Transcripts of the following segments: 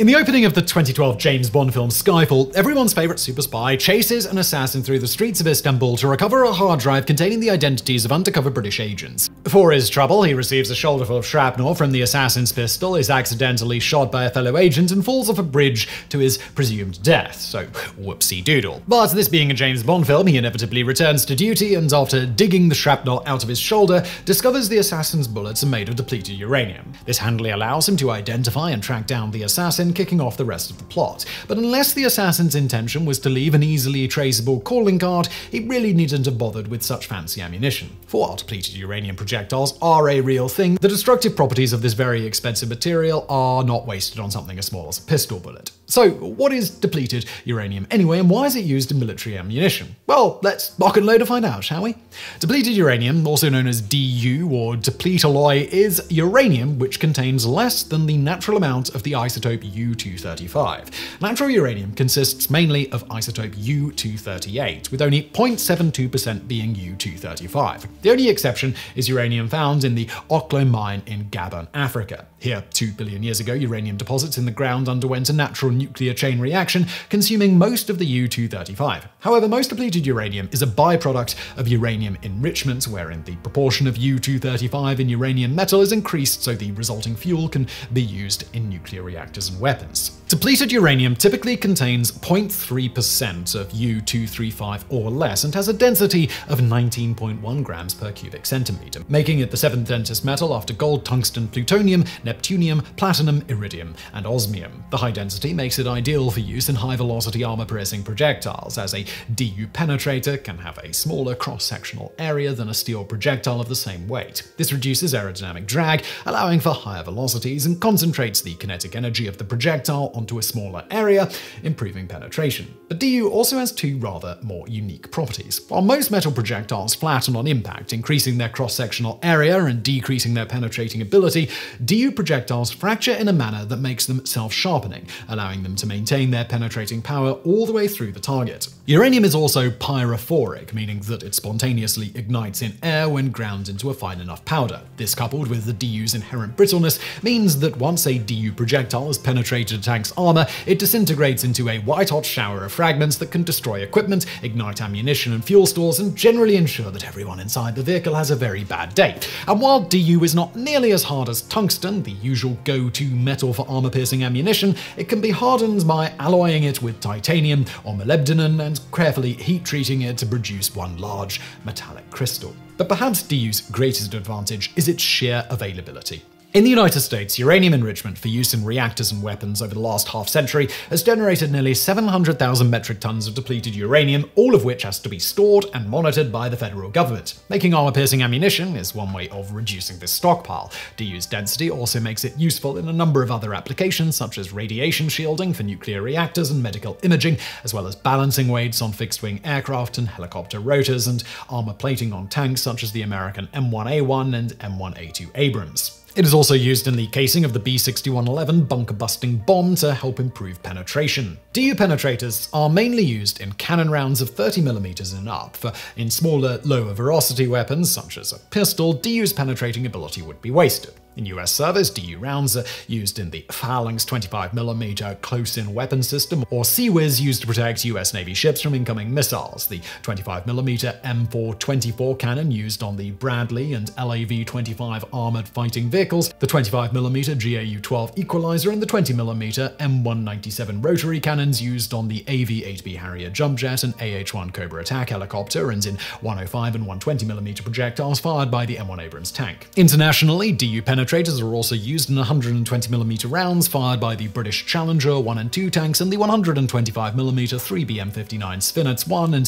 In the opening of the 2012 James Bond film Skyfall, everyone's favorite super spy chases an assassin through the streets of Istanbul to recover a hard drive containing the identities of undercover British agents. For his trouble, he receives a shoulderful of shrapnel from the assassin's pistol, is accidentally shot by a fellow agent, and falls off a bridge to his presumed death, so whoopsie doodle. But this being a James Bond film, he inevitably returns to duty and, after digging the shrapnel out of his shoulder, discovers the assassin's bullets are made of depleted uranium. This handily allows him to identify and track down the assassin, kicking off the rest of the plot. But unless the assassin's intention was to leave an easily traceable calling card, he really needn't have bothered with such fancy ammunition. For while depleted uranium projectiles are a real thing, the destructive properties of this very expensive material are not wasted on something as small as a pistol bullet. So what is depleted uranium anyway, and why is it used in military ammunition? Well, let's lock and load to find out, shall we? Depleted uranium, also known as DU or deplete alloy, is uranium which contains less than the natural amount of the isotope U-235. Natural uranium consists mainly of isotope U-238, with only 0.72% being U-235. The only exception is uranium found in the Oklo mine in Gabon, Africa. Here, 2 billion years ago, uranium deposits in the ground underwent a natural nuclear chain reaction, consuming most of the U-235. However, most depleted uranium is a byproduct of uranium enrichment, wherein the proportion of U-235 in uranium metal is increased so the resulting fuel can be used in nuclear reactors and weapons. Depleted uranium typically contains 0.3% of U-235 or less and has a density of 19.1 grams per cubic centimeter, making it the seventh densest metal after gold, tungsten, plutonium, neptunium, platinum, iridium, and osmium. The high density makes it ideal for use in high-velocity armor-piercing projectiles, as a DU penetrator can have a smaller cross-sectional area than a steel projectile of the same weight. This reduces aerodynamic drag, allowing for higher velocities, and concentrates the kinetic energy of the projectile onto a smaller area, improving penetration. But DU also has two rather more unique properties. While most metal projectiles flatten on impact, increasing their cross-sectional area and decreasing their penetrating ability, DU projectiles fracture in a manner that makes them self-sharpening, allowing them to maintain their penetrating power all the way through the target. Uranium is also pyrophoric, meaning that it spontaneously ignites in air when ground into a fine enough powder. This, coupled with the DU's inherent brittleness, means that once a DU projectile has penetrated a tank's armor, it disintegrates into a white-hot shower of fragments that can destroy equipment, ignite ammunition and fuel stores, and generally ensure that everyone inside the vehicle has a very bad day. And while DU is not nearly as hard as tungsten, the usual go-to metal for armor-piercing ammunition, it can be hardened by alloying it with titanium or molybdenum and carefully heat-treating it to produce one large metallic crystal. But perhaps DU's greatest advantage is its sheer availability. In the United States, uranium enrichment for use in reactors and weapons over the last half-century has generated nearly 700,000 metric tons of depleted uranium, all of which has to be stored and monitored by the federal government. Making armor-piercing ammunition is one way of reducing this stockpile. DU's density also makes it useful in a number of other applications, such as radiation shielding for nuclear reactors and medical imaging, as well as balancing weights on fixed-wing aircraft and helicopter rotors, and armor plating on tanks such as the American M1A1 and M1A2 Abrams. It is also used in the casing of the B61-11 bunker-busting bomb to help improve penetration. DU penetrators are mainly used in cannon rounds of 30mm and up. In smaller, lower-velocity weapons, such as a pistol, DU's penetrating ability would be wasted. In US service, DU rounds are used in the Phalanx 25mm close-in weapon system, or CIWS, used to protect US Navy ships from incoming missiles, the 25mm M424 cannon used on the Bradley and LAV-25 armored fighting vehicles, the 25mm GAU-12 equalizer, and the 20mm M197 rotary cannons used on the AV-8B Harrier jump jet and AH-1 Cobra attack helicopter, and in 105 and 120mm projectiles fired by the M1 Abrams tank. Internationally, DU penetrators are also used in 120mm rounds fired by the British Challenger 1 and 2 tanks and the 125mm 3BM-59 Svinets-1 and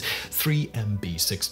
3BM-60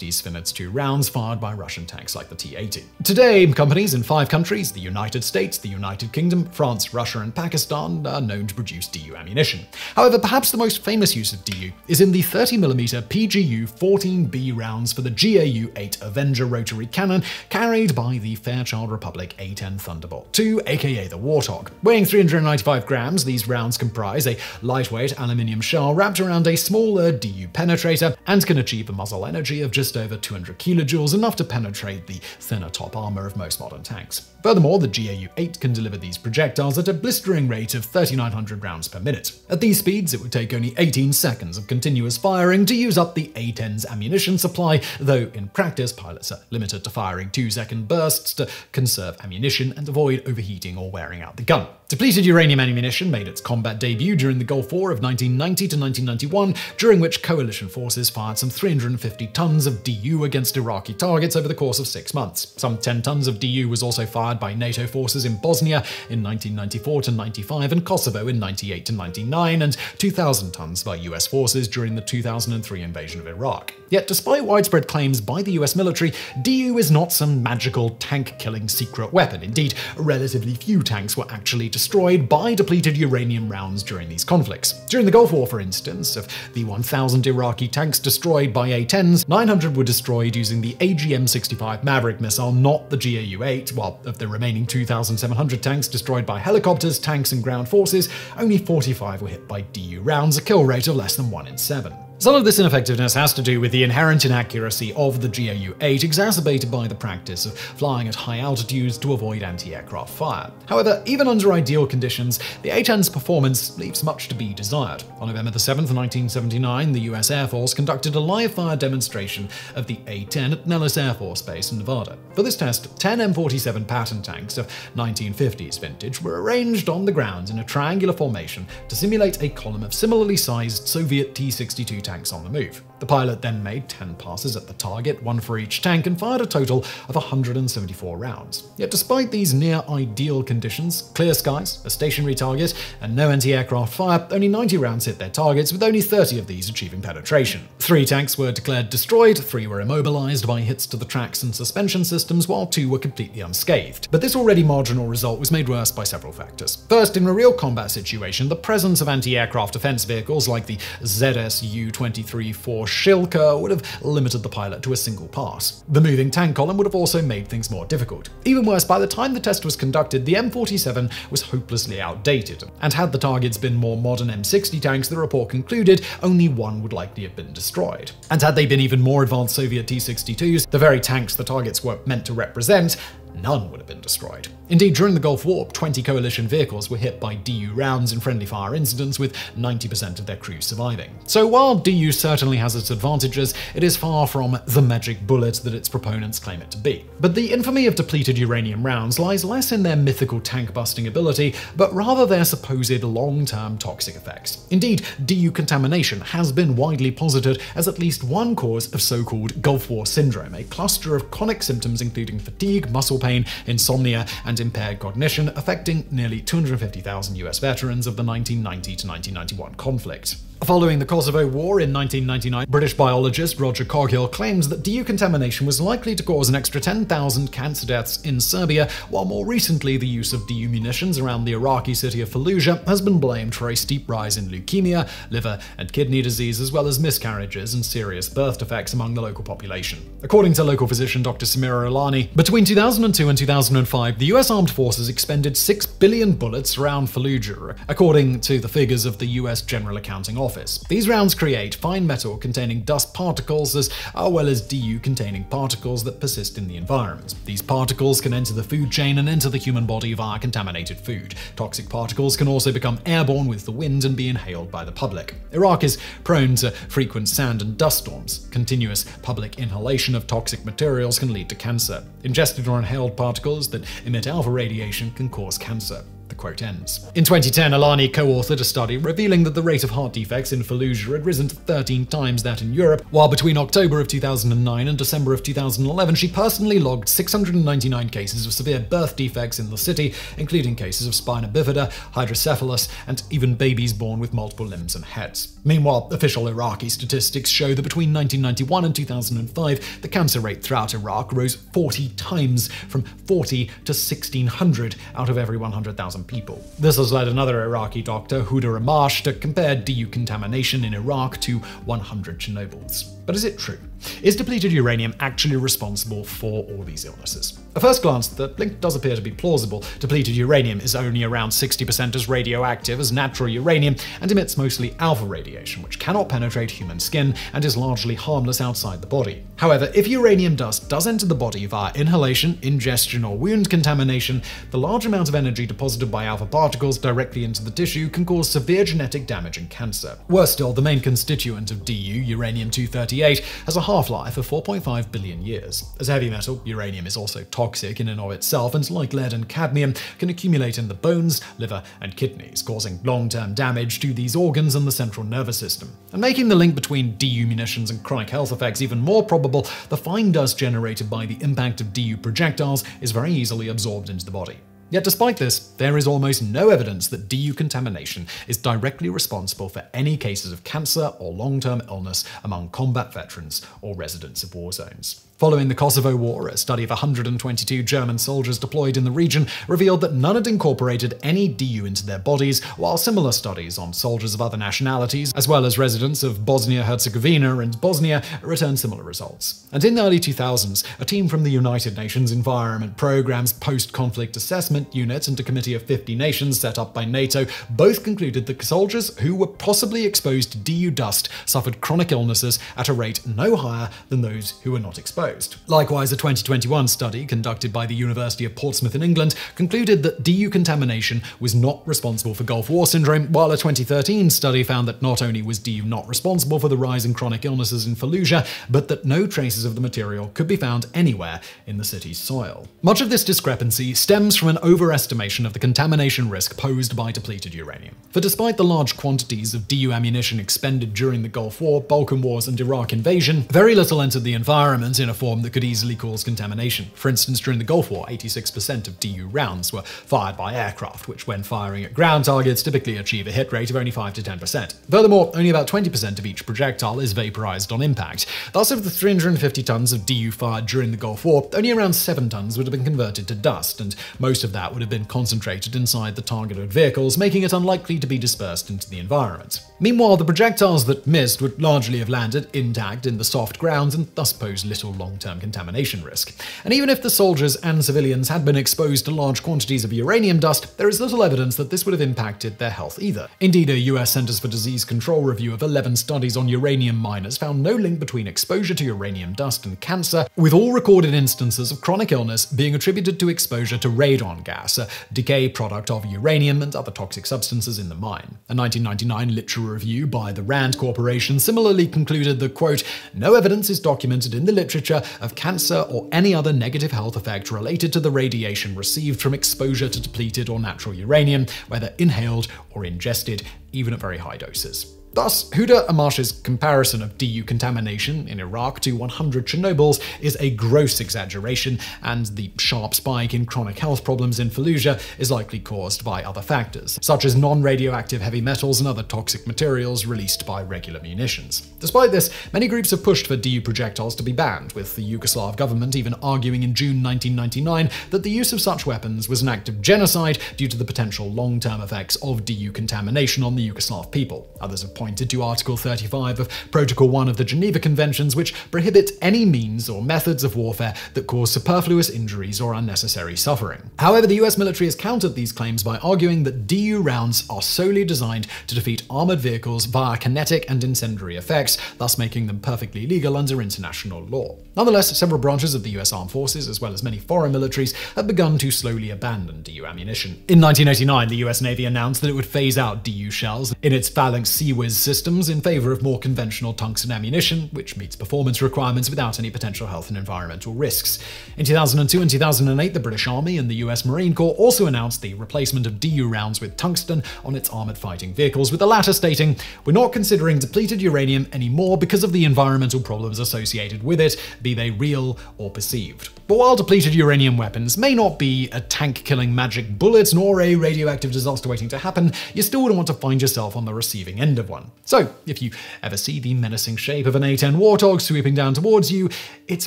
Svinets-2 rounds fired by Russian tanks like the T-80. Today, companies in 5 countries, the United States, the United Kingdom, France, Russia, and Pakistan, are known to produce DU ammunition. However, perhaps the most famous use of DU is in the 30mm PGU-14B rounds for the GAU-8 Avenger rotary cannon carried by the Fairchild Republic A-10 Thunderbolt II. Thunderbolt II, aka the Warthog. Weighing 395 grams, these rounds comprise a lightweight aluminium shell wrapped around a smaller DU penetrator and can achieve a muzzle energy of just over 200 kilojoules, enough to penetrate the thinner top armor of most modern tanks. Furthermore, the GAU-8 can deliver these projectiles at a blistering rate of 3,900 rounds per minute. At these speeds, it would take only 18 seconds of continuous firing to use up the A-10's ammunition supply, though in practice, pilots are limited to firing 2-second bursts to conserve ammunition and avoid overheating or wearing out the gun. Depleted uranium ammunition made its combat debut during the Gulf War of 1990 to 1991, during which coalition forces fired some 350 tons of DU against Iraqi targets over the course of 6 months. Some 10 tons of DU was also fired by NATO forces in Bosnia in 1994 to 95 and Kosovo in 98 to 99, and 2,000 tons by US forces during the 2003 invasion of Iraq. Yet, despite widespread claims by the US military, DU is not some magical tank-killing secret weapon. Indeed, relatively few tanks were actually destroyed by depleted uranium rounds during these conflicts. During the Gulf War, for instance, of the 1,000 Iraqi tanks destroyed by A-10s, 900 were destroyed using the AGM-65 Maverick missile, not the GAU-8, while of the remaining 2,700 tanks destroyed by helicopters, tanks, and ground forces, only 45 were hit by DU rounds, a kill rate of less than 1 in 7. Some of this ineffectiveness has to do with the inherent inaccuracy of the GAU-8, exacerbated by the practice of flying at high altitudes to avoid anti-aircraft fire. However, even under ideal conditions, the A-10's performance leaves much to be desired. On November 7, 1979, the US Air Force conducted a live-fire demonstration of the A-10 at Nellis Air Force Base in Nevada. For this test, 10 M47 Patton tanks of 1950s vintage were arranged on the ground in a triangular formation to simulate a column of similarly sized Soviet T-62 tanks on the move. The pilot then made 10 passes at the target, one for each tank, and fired a total of 174 rounds. Yet despite these near-ideal conditions, clear skies, a stationary target, and no anti-aircraft fire, only 90 rounds hit their targets, with only 30 of these achieving penetration. 3 tanks were declared destroyed, 3 were immobilized by hits to the tracks and suspension systems, while 2 were completely unscathed. But this already marginal result was made worse by several factors. First, in a real combat situation, the presence of anti-aircraft defense vehicles like the ZSU-234 Shilka would have limited the pilot to a single pass. The moving tank column would have also made things more difficult. Even worse, by the time the test was conducted, the M47 was hopelessly outdated, and had the targets been more modern M60 tanks, the report concluded only 1 would likely have been destroyed. And had they been even more advanced Soviet T-62s, the very tanks the targets were meant to represent, none would have been destroyed. Indeed, during the Gulf War, 20 coalition vehicles were hit by DU rounds in friendly fire incidents, with 90% of their crew surviving. So while DU certainly has its advantages, it is far from the magic bullet that its proponents claim it to be. But the infamy of depleted uranium rounds lies less in their mythical tank-busting ability, but rather their supposed long-term toxic effects. Indeed, DU contamination has been widely posited as at least one cause of so-called Gulf War Syndrome, a cluster of chronic symptoms including fatigue, muscle pain, insomnia, and impaired cognition, affecting nearly 250,000 US veterans of the 1990 to 1991 conflict. Following the Kosovo War in 1999, British biologist Roger Coghill claims that DU contamination was likely to cause an extra 10,000 cancer deaths in Serbia, while more recently the use of DU munitions around the Iraqi city of Fallujah has been blamed for a steep rise in leukemia, liver and kidney disease, as well as miscarriages and serious birth defects among the local population. According to local physician Dr. Samira Alani, between 2002 and 2005, the US Armed Forces expended 6 billion bullets around Fallujah, according to the figures of the US General Accounting Office. These rounds create fine metal containing dust particles, as well as DU containing particles that persist in the environment. These particles can enter the food chain and enter the human body via contaminated food. Toxic particles can also become airborne with the wind and be inhaled by the public. Iraq is prone to frequent sand and dust storms. Continuous public inhalation of toxic materials can lead to cancer. Ingested or inhaled particles that emit alpha radiation can cause cancer. The quote ends. In 2010, Alani co-authored a study revealing that the rate of heart defects in Fallujah had risen to 13 times that in Europe, while between October of 2009 and December of 2011, she personally logged 699 cases of severe birth defects in the city, including cases of spina bifida, hydrocephalus, and even babies born with multiple limbs and heads. Meanwhile, official Iraqi statistics show that between 1991 and 2005, the cancer rate throughout Iraq rose 40 times, from 40 to 1,600 out of every 100,000 people. This has led another Iraqi doctor, Huda Ramash, to compare DU contamination in Iraq to 100 Chernobyls. But is it true? Is depleted uranium actually responsible for all these illnesses? At first glance, the link does appear to be plausible. Depleted uranium is only around 60% as radioactive as natural uranium and emits mostly alpha radiation, which cannot penetrate human skin and is largely harmless outside the body. However, if uranium dust does enter the body via inhalation, ingestion, or wound contamination, the large amount of energy deposited by alpha particles directly into the tissue can cause severe genetic damage and cancer. Worse still, the main constituent of DU, uranium-238, has a half-life of 4.5 billion years. As a heavy metal, uranium is also toxic in and of itself, and like lead and cadmium, can accumulate in the bones, liver, and kidneys, causing long-term damage to these organs and the central nervous system. And making the link between DU munitions and chronic health effects even more probable, the fine dust generated by the impact of DU projectiles is very easily absorbed into the body. Yet despite this, there is almost no evidence that DU contamination is directly responsible for any cases of cancer or long-term illness among combat veterans or residents of war zones. Following the Kosovo War, a study of 122 German soldiers deployed in the region revealed that none had incorporated any DU into their bodies, while similar studies on soldiers of other nationalities, as well as residents of Bosnia-Herzegovina and Bosnia, returned similar results. And in the early 2000s, a team from the United Nations Environment Programme's Post-Conflict Assessment Unit and a committee of 50 nations set up by NATO both concluded that soldiers who were possibly exposed to DU dust suffered chronic illnesses at a rate no higher than those who were not exposed. Likewise, a 2021 study conducted by the University of Portsmouth in England concluded that DU contamination was not responsible for Gulf War Syndrome, while a 2013 study found that not only was DU not responsible for the rise in chronic illnesses in Fallujah, but that no traces of the material could be found anywhere in the city's soil. Much of this discrepancy stems from an overestimation of the contamination risk posed by depleted uranium. For despite the large quantities of DU ammunition expended during the Gulf War, Balkan Wars, and Iraq invasion, very little entered the environment in a form that could easily cause contamination. For instance, during the Gulf War, 86% of DU rounds were fired by aircraft, which when firing at ground targets typically achieve a hit rate of only 5 to 10%. Furthermore, only about 20% of each projectile is vaporized on impact. Thus, of the 350 tons of DU fired during the Gulf War, only around 7 tons would have been converted to dust, and most of that would have been concentrated inside the targeted vehicles, making it unlikely to be dispersed into the environment. Meanwhile, the projectiles that missed would largely have landed intact in the soft ground and thus pose little long-term contamination risk. And even if the soldiers and civilians had been exposed to large quantities of uranium dust, there is little evidence that this would have impacted their health either. Indeed, a US Centers for Disease Control review of 11 studies on uranium miners found no link between exposure to uranium dust and cancer, with all recorded instances of chronic illness being attributed to exposure to radon gas, a decay product of uranium and other toxic substances in the mine. A 1999 literature review by the Rand Corporation similarly concluded that, quote, "No evidence is documented in the literature of cancer or any other negative health effect related to the radiation received from exposure to depleted or natural uranium, whether inhaled or ingested, even at very high doses." Thus, Huda Amash's comparison of DU contamination in Iraq to 100 Chernobyls is a gross exaggeration, and the sharp spike in chronic health problems in Fallujah is likely caused by other factors, such as non-radioactive heavy metals and other toxic materials released by regular munitions. Despite this, many groups have pushed for DU projectiles to be banned, with the Yugoslav government even arguing in June 1999 that the use of such weapons was an act of genocide due to the potential long-term effects of DU contamination on the Yugoslav people. Others have pointed to Article 35 of Protocol 1 of the Geneva Conventions, which prohibits any means or methods of warfare that cause superfluous injuries or unnecessary suffering. However, the US military has countered these claims by arguing that DU rounds are solely designed to defeat armored vehicles via kinetic and incendiary effects, thus making them perfectly legal under international law. Nonetheless, several branches of the US armed forces, as well as many foreign militaries, have begun to slowly abandon DU ammunition. In 1989, the US Navy announced that it would phase out DU shells in its Phalanx CIWS systems in favor of more conventional tungsten ammunition, which meets performance requirements without any potential health and environmental risks. In 2002 and 2008, the British Army and the US Marine Corps also announced the replacement of DU rounds with tungsten on its armored fighting vehicles, with the latter stating, "We're not considering depleted uranium anymore because of the environmental problems associated with it, be they real or perceived." But while depleted uranium weapons may not be a tank-killing magic bullet nor a radioactive disaster waiting to happen, you still wouldn't want to find yourself on the receiving end of one. So, if you ever see the menacing shape of an A-10 Warthog sweeping down towards you, it's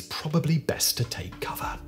probably best to take cover.